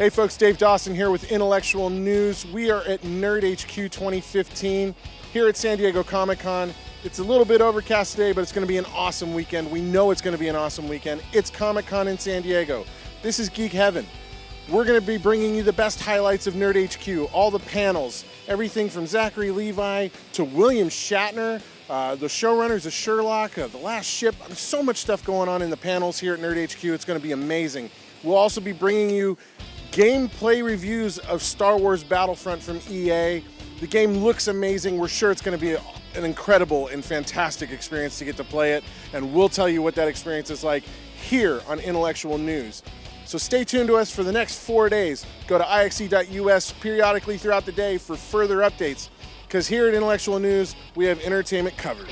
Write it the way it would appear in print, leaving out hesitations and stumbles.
Hey folks, Dave Dawson here with Intellectual News. We are at Nerd HQ 2015 here at San Diego Comic-Con. It's a little bit overcast today, but it's going to be an awesome weekend. We know it's going to be an awesome weekend. It's Comic-Con in San Diego. This is Geek Heaven. We're going to be bringing you the best highlights of Nerd HQ, all the panels, everything from Zachary Levi to William Shatner, the showrunners of Sherlock, The Last Ship. There's so much stuff going on in the panels here at Nerd HQ. It's going to be amazing. We'll also be bringing you gameplay reviews of Star Wars Battlefront from EA. The game looks amazing. We're sure it's going to be an incredible and fantastic experience to get to play it, and we'll tell you what that experience is like here on Intellectual News. So stay tuned to us for the next 4 days. Go to ixe.us periodically throughout the day for further updates, because here at Intellectual News, we have entertainment covered.